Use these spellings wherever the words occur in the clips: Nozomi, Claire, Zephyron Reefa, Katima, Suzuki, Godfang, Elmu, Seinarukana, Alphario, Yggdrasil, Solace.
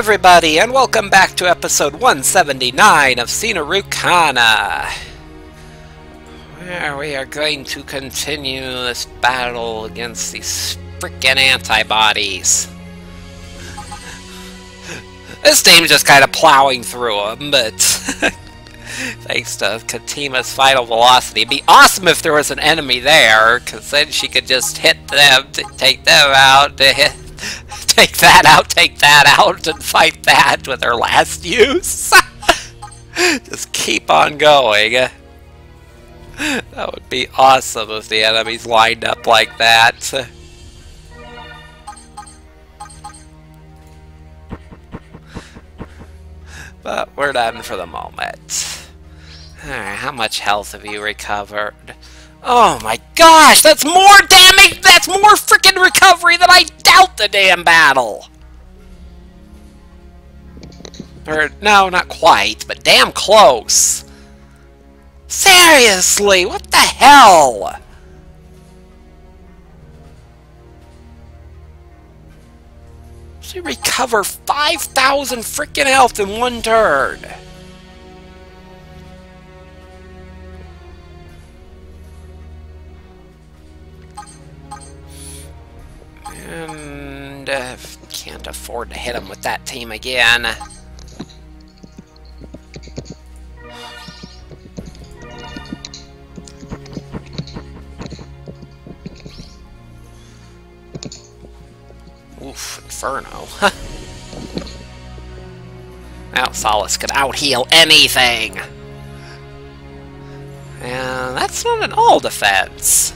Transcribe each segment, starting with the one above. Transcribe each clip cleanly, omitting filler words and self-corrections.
everybody, and welcome back to episode 179 of Seinarukana, where we are going to continue this battle against these frickin' antibodies. This team's just kind of plowing through them, but thanks to Katima's final velocity. It'd be awesome if there was an enemy there, because then she could just hit them, take them out, take that out, and fight that with her last use. Just keep on going. That would be awesome if the enemies lined up like that. But we're done for the moment. Alright, how much health have you recovered? Oh my gosh, that's more damage! That's more freaking recovery than I doubt the damn battle! Or, no, not quite, but damn close! Seriously, what the hell? She recovered 5,000 freaking health in one turn! And can't afford to hit him with that team again. Oof, Inferno. Now Solace could out-heal anything. And that's not an all defense.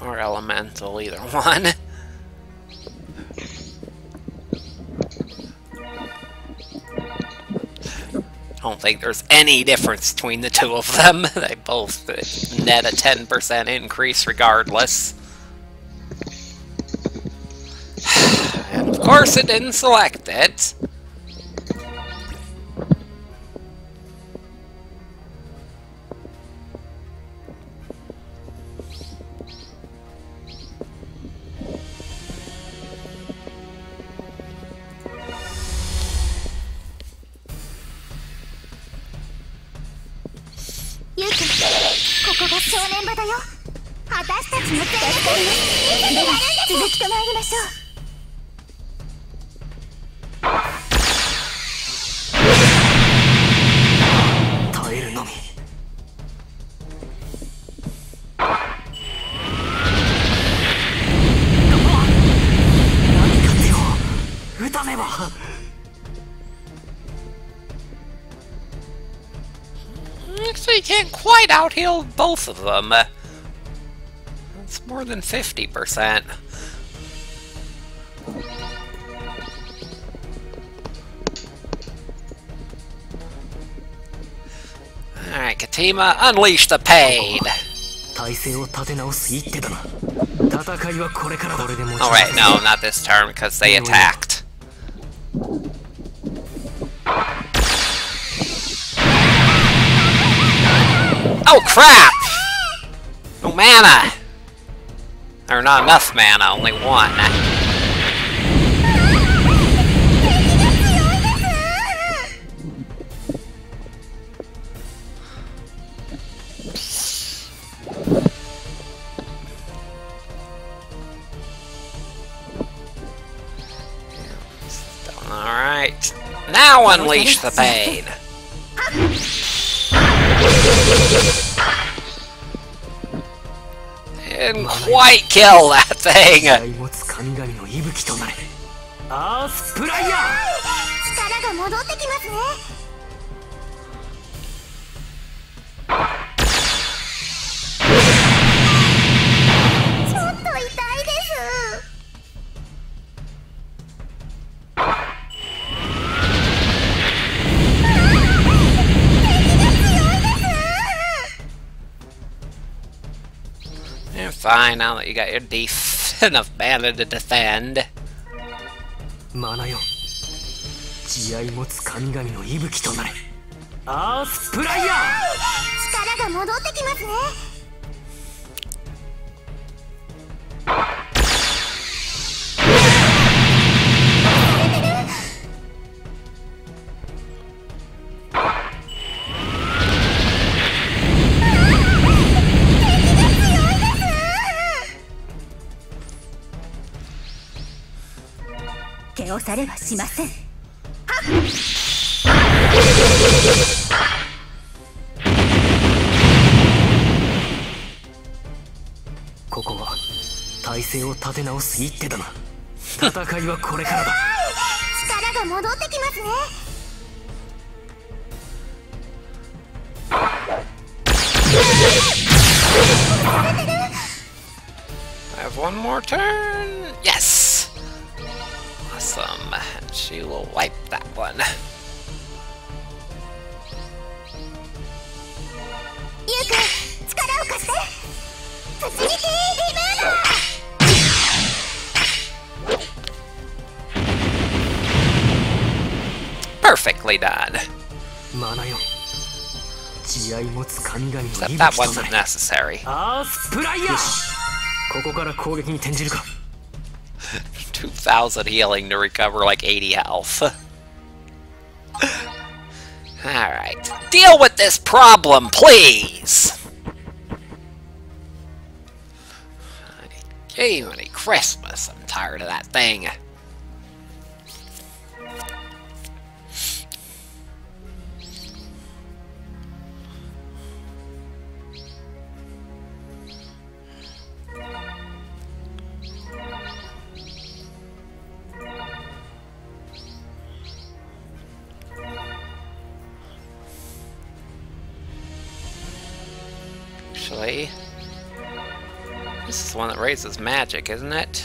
Or elemental, either one. I don't think there's any difference between the two of them. They both net a 10% increase regardless. And of course it didn't select it. So you can't quite out-heal both of them. That's more than 50%. Alright, Katima, unleash the pain! Alright, no, not this turn, because they attacked. Oh crap! No mana! Or not enough mana, only one. Alright. Now unleash the pain! Didn't quite kill that thing! Fine, now that you got your def enough mana to defend. Mana yo. Jiai motsu kamigami no ibuki to nare. Earth Prayer! Tsukara ga modotte kimasu ne. I have one more turn. Yes. Awesome. And she will wipe that one. Perfectly done. Except that wasn't necessary. Yes. 2,000 healing to recover like 80 health. Alright. Deal with this problem, please! Gee, honey, Christmas. I'm tired of that thing. This is the one that raises magic, isn't it?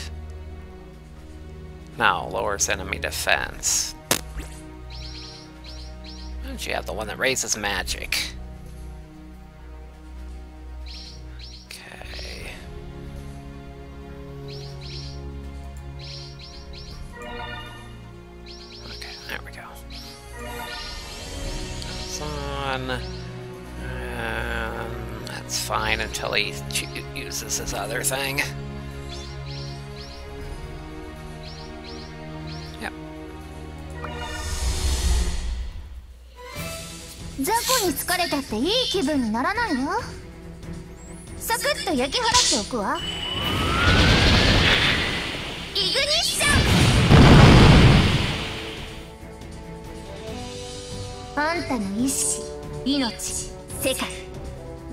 No, lowers enemy defense. Why don't you have the one that raises magic? Okay. Okay, there we go. It's on. It's fine until he uses his other thing. Yep. Ignition!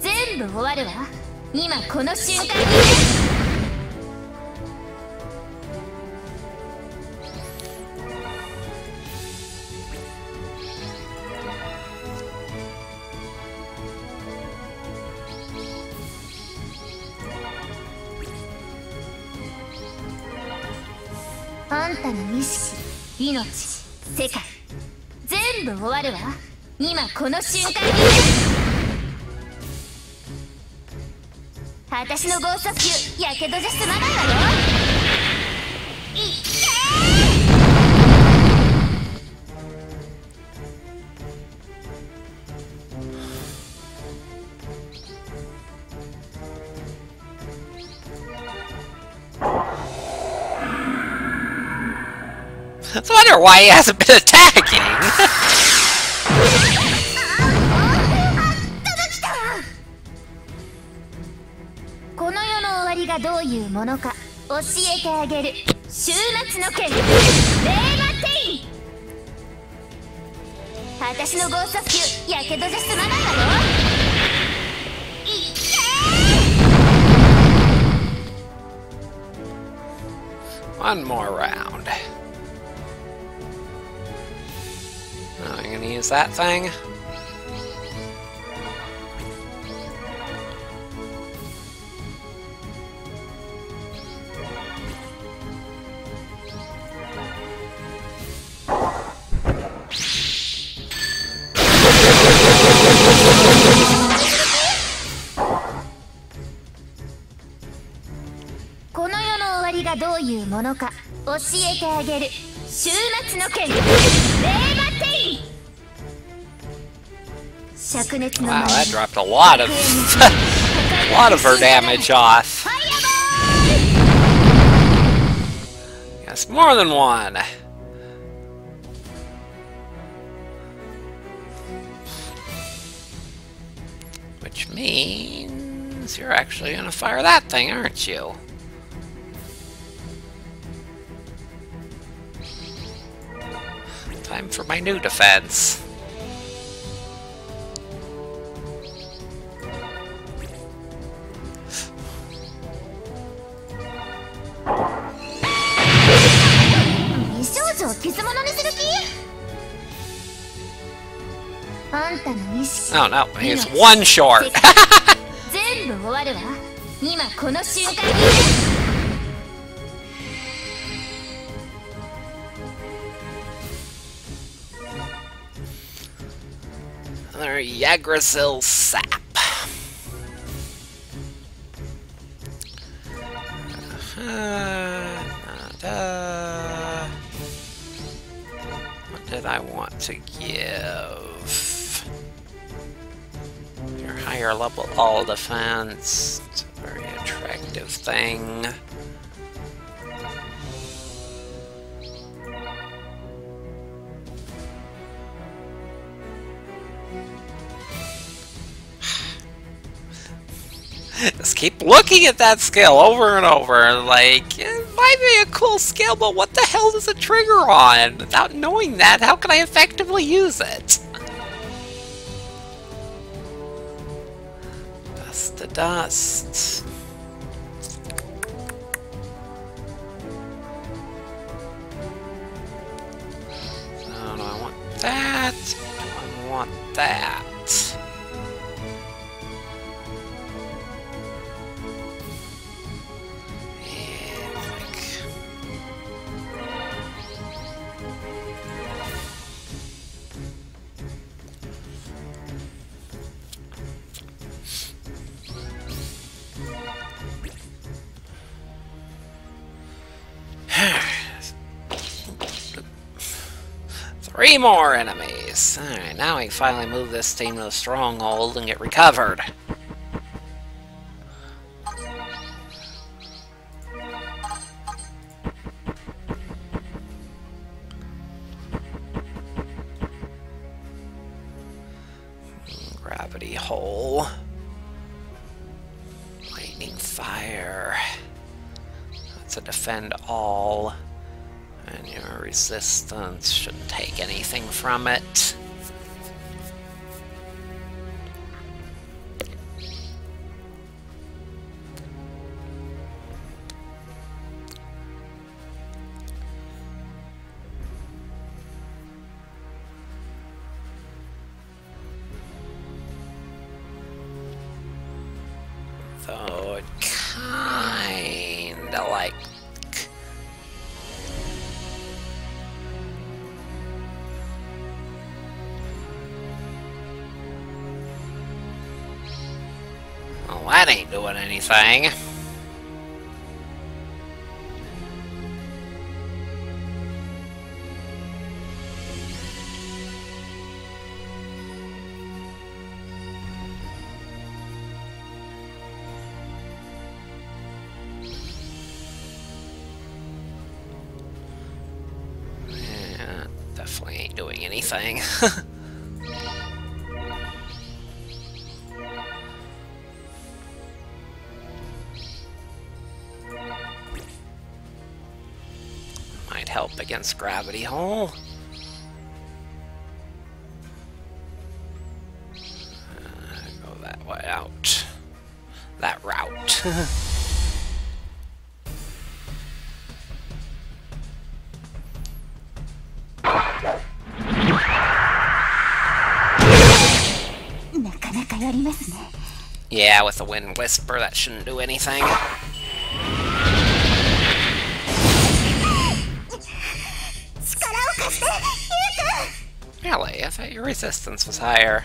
全部終わるわ。今この瞬間に。あんたの意識、命、世界、全部終わるわ。今この瞬間に。 私のゴースト級やけどじゃ済まないわよ。いけー。I wonder why he hasn't been attacking. One more round. I'm gonna use that thing. がどういうものか教えてあげる。終末の剣、レーバテイン。灼熱の魔力。Wow, that dropped a lot of her damage off. Yes, more than one. Which means you're actually gonna fire that thing, aren't you? Time for my new defense. Oh no, he's one short. Another Yggdrasil sap. What did I want to give? Higher level all defense. It's a very attractive thing. Just keep looking at that skill over and over. Like, it might be a cool skill, but what the hell does it trigger on? Without knowing that, how can I effectively use it? The dust. So do I want that? Do I want that? Three more enemies. Alright, now we can finally move this team to the stronghold and get recovered. Gravity hole. Lightning fire. That's a defend all. And your resistance shouldn't take anything from it. Though it kinda like that ain't doing anything. Yeah, definitely ain't doing anything. Help against gravity hole. Go that way out. That route. Yeah, with the wind whisper, that shouldn't do anything. Really? I thought your resistance was higher.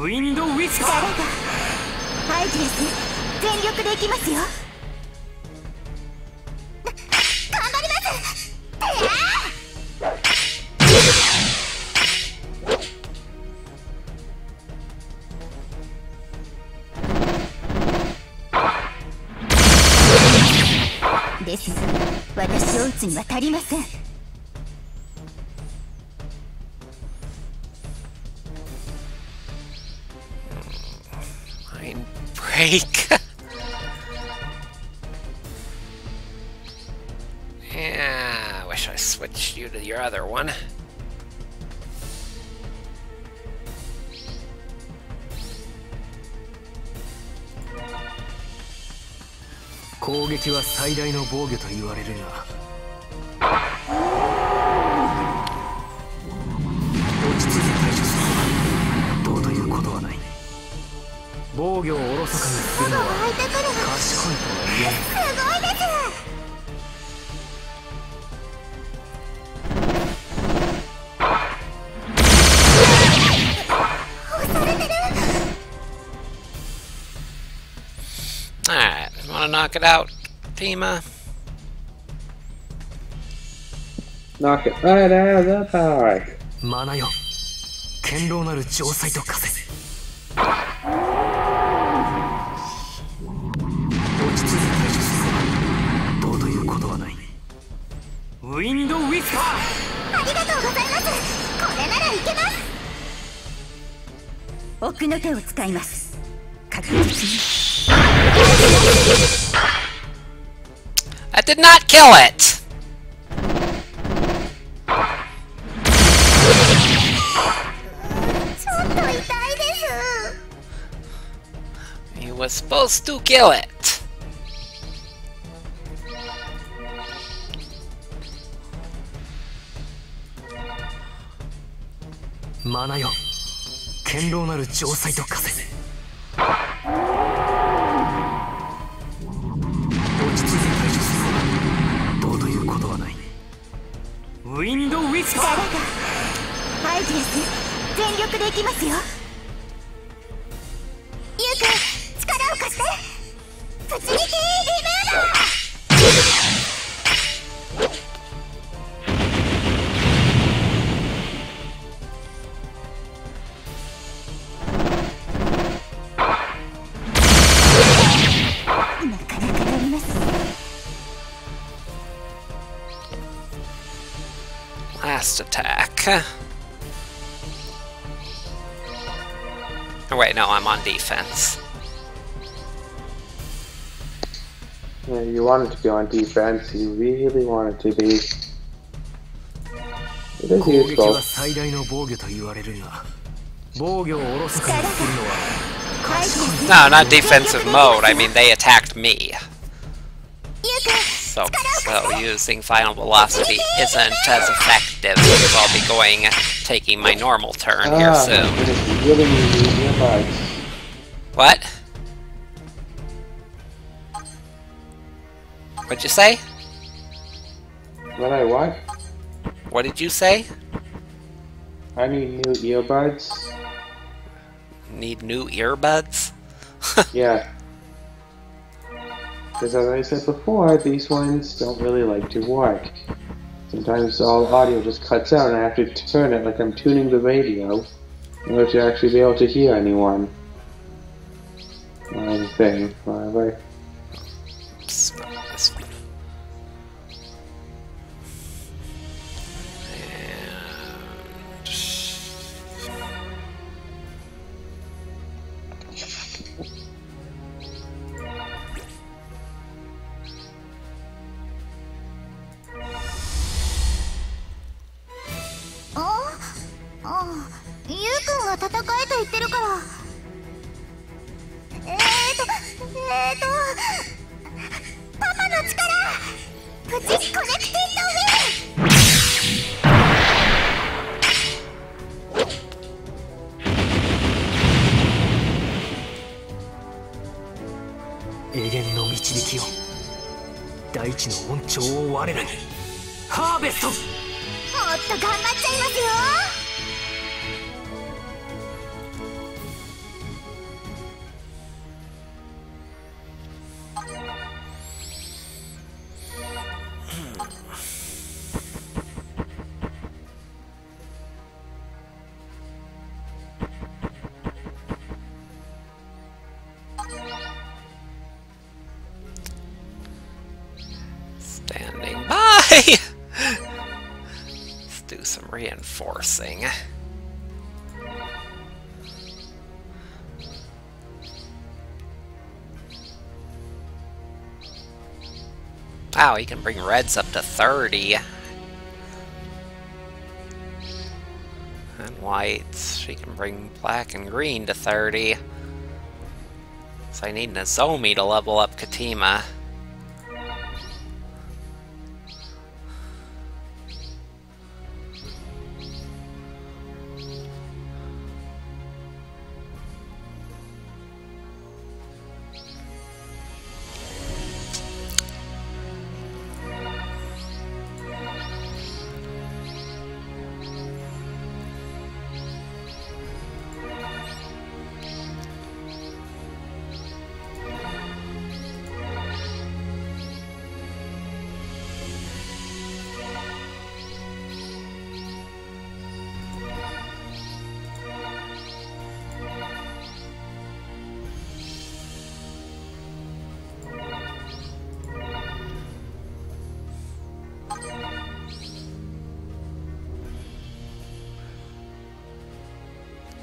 ウィンドウィスパー。アイディアス、全力でいきますよ。頑張ります。です。私を撃つには足りません。 Yeah, I wish I switched you to your other one. Alright, wanna knock it out, Katima? Knock it right out of the park. Manayo. Kenro naru jōsai to kaze. ウィンドウィスパー。ありがとうございます。これならいけます。奥の手を使います。確実に。I did not kill it. You were supposed to kill it. Manayo, Kenro naru jōsai to kaze. Ochitsutei taishō suru no dou toiu koto wa nai. Window Whisper. Aide desu. Zenryoku de ikimasu yo. Yuuku, chikara o kashite. Fuchigeki Imuna! Last attack. Oh wait, no, I'm on defense. Yeah, you wanted to be on defense. You really wanted to be. It is useful. No, not defensive mode. I mean, they attacked me. So using final velocity isn't as effective because I'll be taking my normal turn here soon. Really what? What'd you say? What did you say? I need new earbuds. Need new earbuds? Yeah. Because as I said before, these ones don't really like to work. Sometimes all audio just cuts out and I have to turn it like I'm tuning the radio in order to actually be able to hear anyone. Or anything, whatever. Let's stop this one. way! Let's do some reinforcing. Wow, you can bring reds up to 30. And whites, she can bring black and green to 30. So I need Nozomi to level up Katima.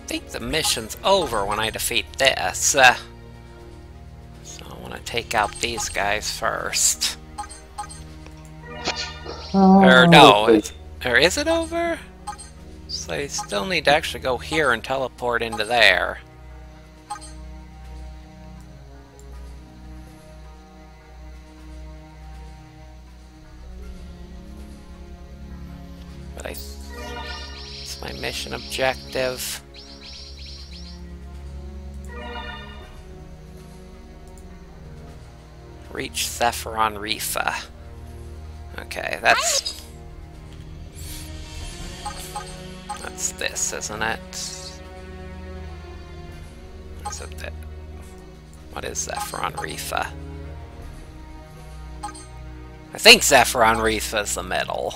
I think the mission's over when I defeat this, so I want to take out these guys first. Oh, or no, or is it over? So I still need to actually go here and teleport into there. But it's my mission objective. Reach Zephyron Reefa. Okay, that's this, isn't it? Is it that? What is Zephyron Reefa? I think Zephyron Reefa is the middle.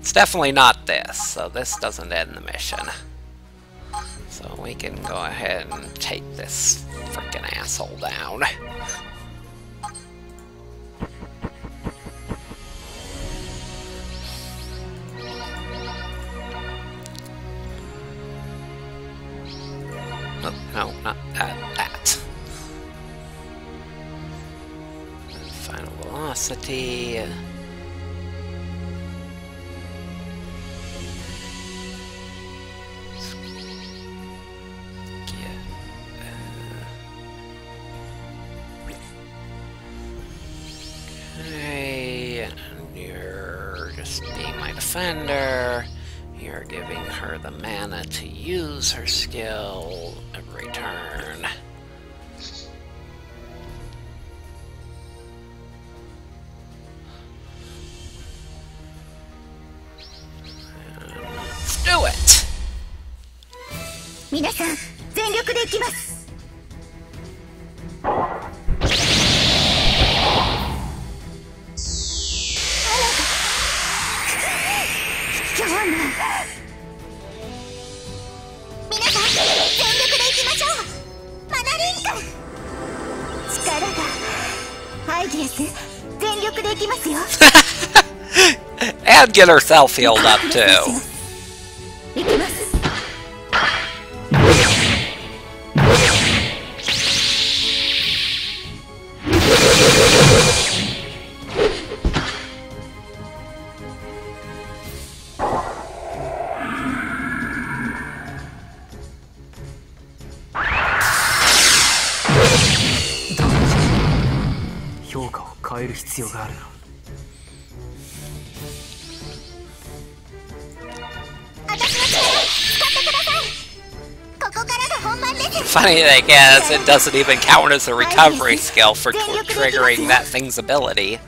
It's definitely not this, so this doesn't end the mission. So we can go ahead and take this freaking asshole down. No, not that. Final velocity. Okay, and you're just being my defender. You're giving her the mana to use her skill every turn. And let's do it! Minasan, zenryoku de ikimasu! And get herself healed up too. Funny thing is, it doesn't even count as a recovery skill for triggering that thing's ability.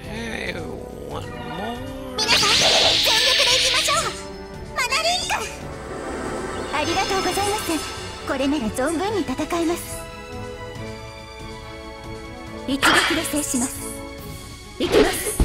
Okay, one more. とうございます。これなら存分に戦います。一撃で制します。行きます。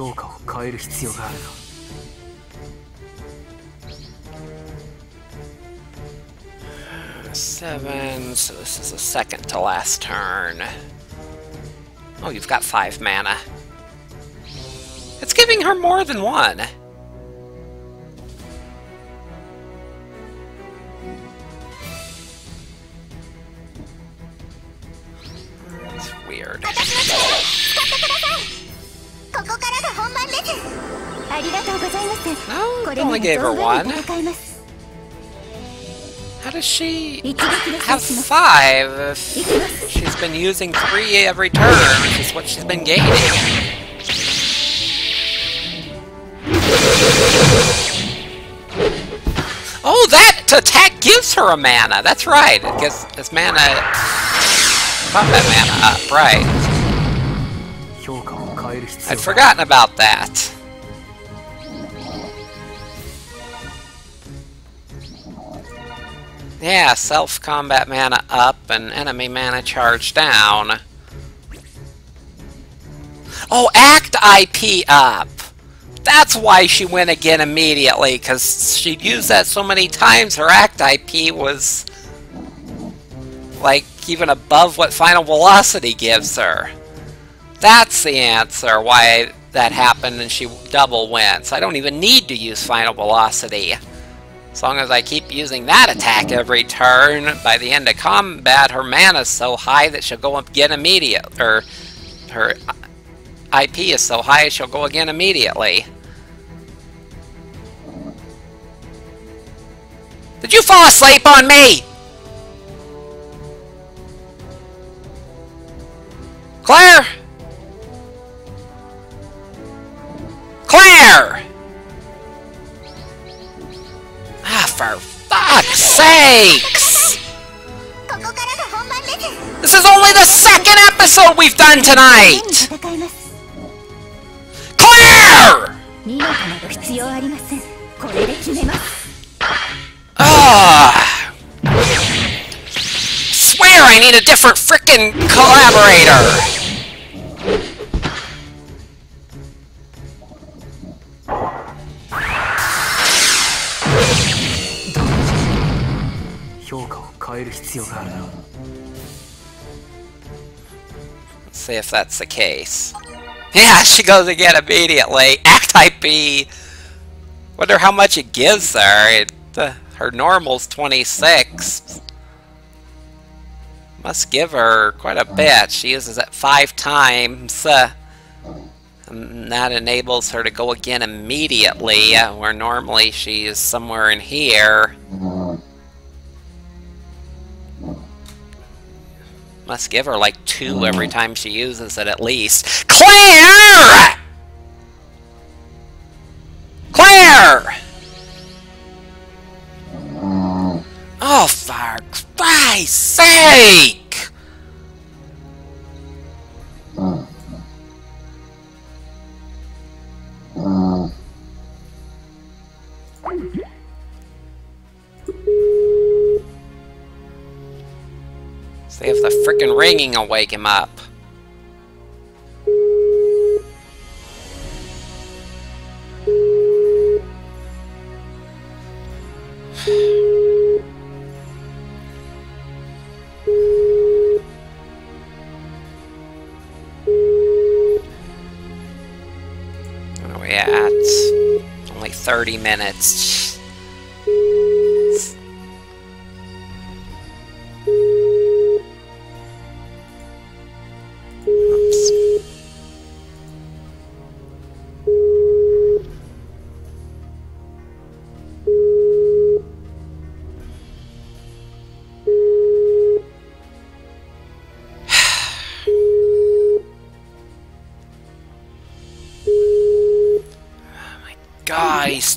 変える必要があるな。Seven, so this is the second to last turn. Oh, you've got 5 mana. It's giving her more than one. That's weird. ありがとうございます。これもゲーム1。How does she have 5? She's been using 3 every turn, which is what she's been gaining. Oh, that attack gives her a mana. That's right. It gives this mana. Pop that mana up, right? I'd forgotten about that. Yeah, self-combat mana up and enemy mana charge down. Oh, act IP up! That's why she went again immediately, because she'd used that so many times, her act IP was... like, even above what final velocity gives her. That's the answer why that happened and she double went. So I don't even need to use final velocity. As long as I keep using that attack every turn, by the end of combat, her mana's so high that she'll go up again immediately. Or her IP is so high she'll go again immediately. Did you fall asleep on me? Claire? Claire! Ah, for fuck's sakes! This is only the second episode we've done tonight! Claire! Ah! Swear I need a different frickin' collaborator! Let's see if that's the case. Yeah, she goes again immediately. Act IP. Wonder how much it gives her. Her normal's 26. Must give her quite a bit. She uses it 5 times. And that enables her to go again immediately, where normally she is somewhere in here. Must give her like 2 every time she uses it at least. Claire! Claire! Oh, for Christ's sake! See if the frickin' ringing will wake him up. What are we at? Only 30 minutes.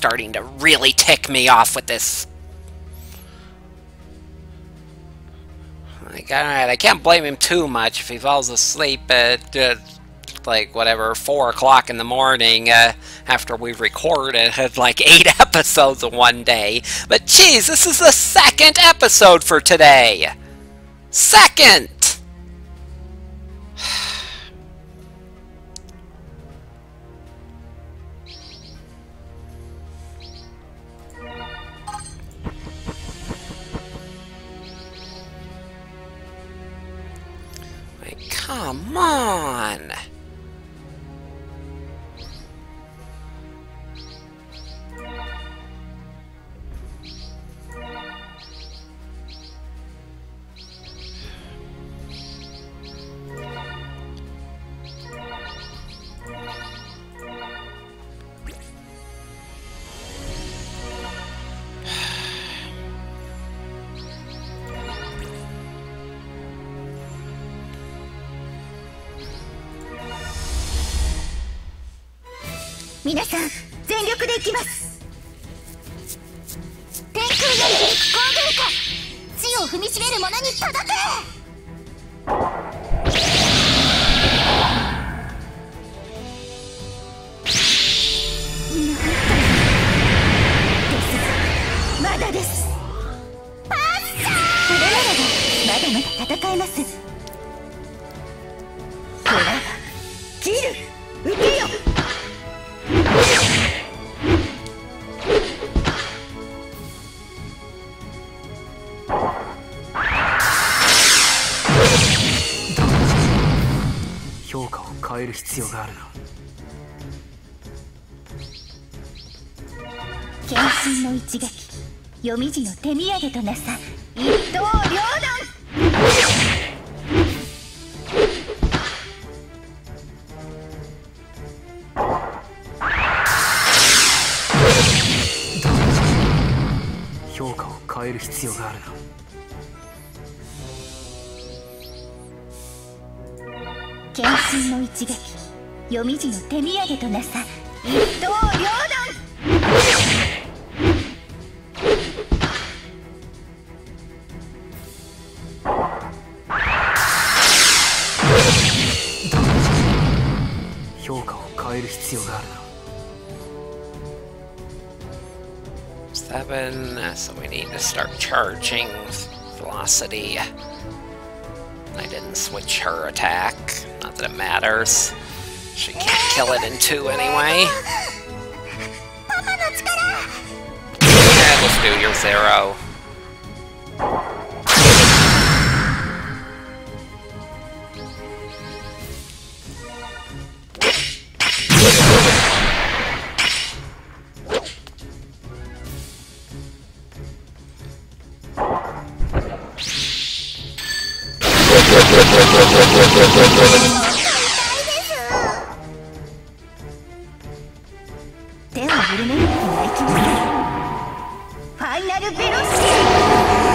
starting to really tick me off with this. Like, alright, I can't blame him too much if he falls asleep at, like, whatever, 4 o'clock in the morning after we've recorded, like, 8 episodes in one day. But, geez, this is the 2nd episode for today! 2nd! Come on! So we need to start charging velocity. I didn't switch her attack. Not that it matters. She can't kill it in 2 anyway. Yeah, let's do your 0.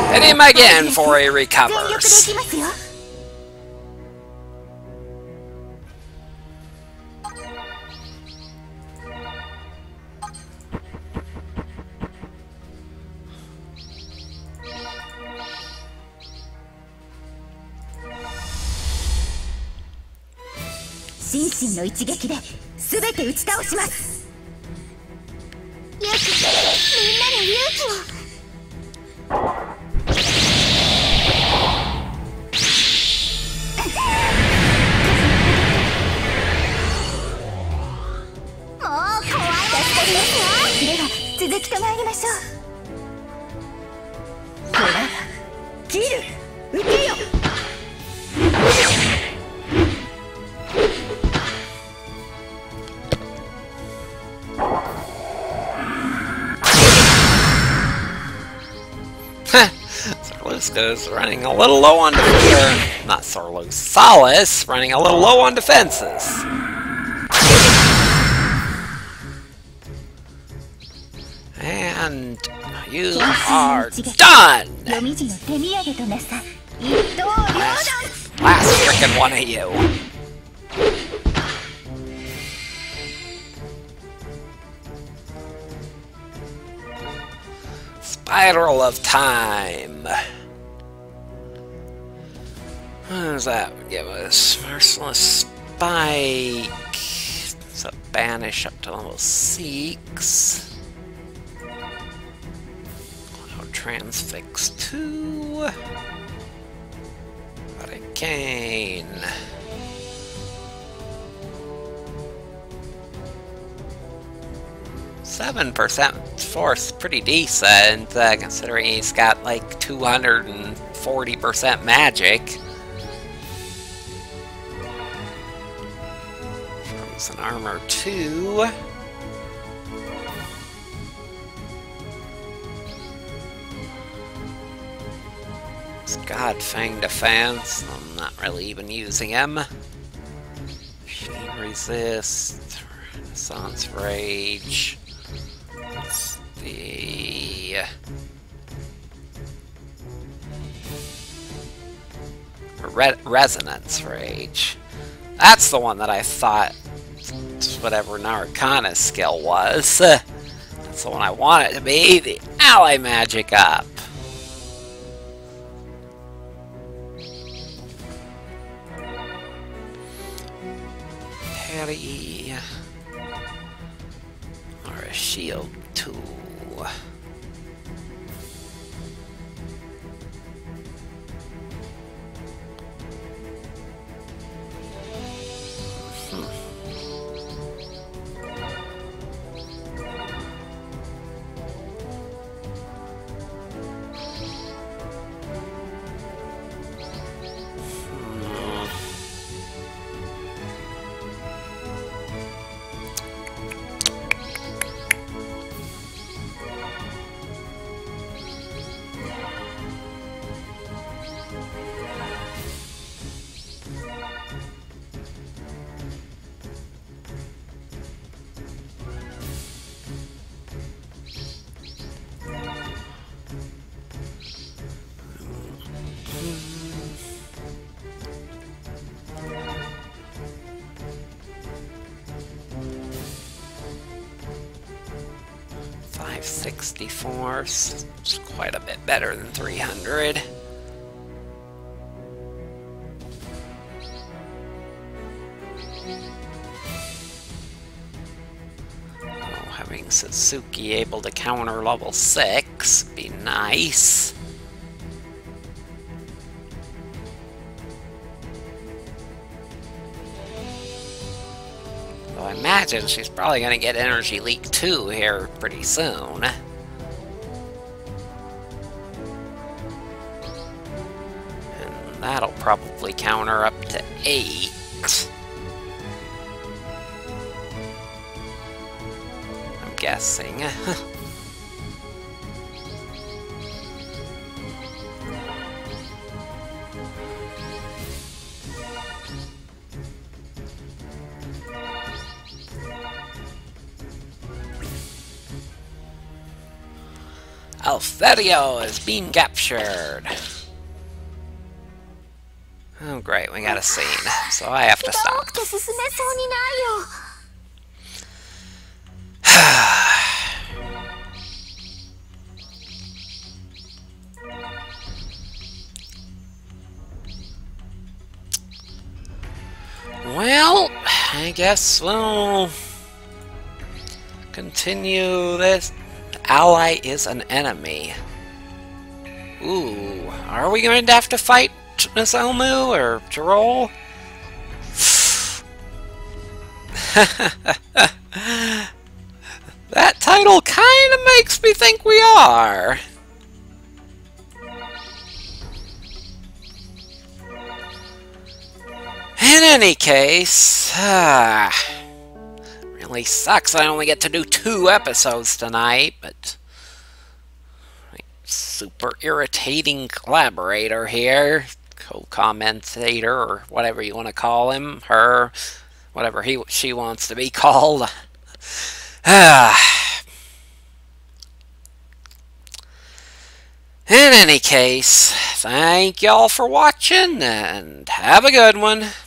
Hit him again for he recovers. Is running a little low on defense. Not Solace. Solace running a little low on defenses. And you are done! Last frickin' one of you. Spiral of Time. What does that give us? Merciless Spike. So banish up to level 6. Cloud Transfix 2. Hurricane. Seven 7% force, pretty decent, considering he's got like 240% magic. Frozen Armor 2. It's Godfang Defense, I'm not really even using him. Machine Resist, Renaissance Rage. Let's see. Resonance Rage. That's the one that I thought whatever Narukana's skill was. That's the one I want it to be. The ally magic up. Patty. Or a shield tool. Force, it's quite a bit better than 300. Oh, having Suzuki able to counter level 6 would be nice. Though I imagine she's probably going to get Energy Leak 2 here pretty soon. That'll probably counter up to 8. I'm guessing. Alphario is being captured. Oh great, we got a scene, so I have to stop. Well, I guess we'll continue this. Ally is an enemy. Ooh, are we going to have to fight Miss Elmu or Troll? That title kind of makes me think we are. In any case, really sucks I only get to do 2 episodes tonight, but super irritating collaborator here. Co-commentator, or whatever you want to call him, her, whatever she wants to be called. In any case, thank y'all for watching, and have a good one.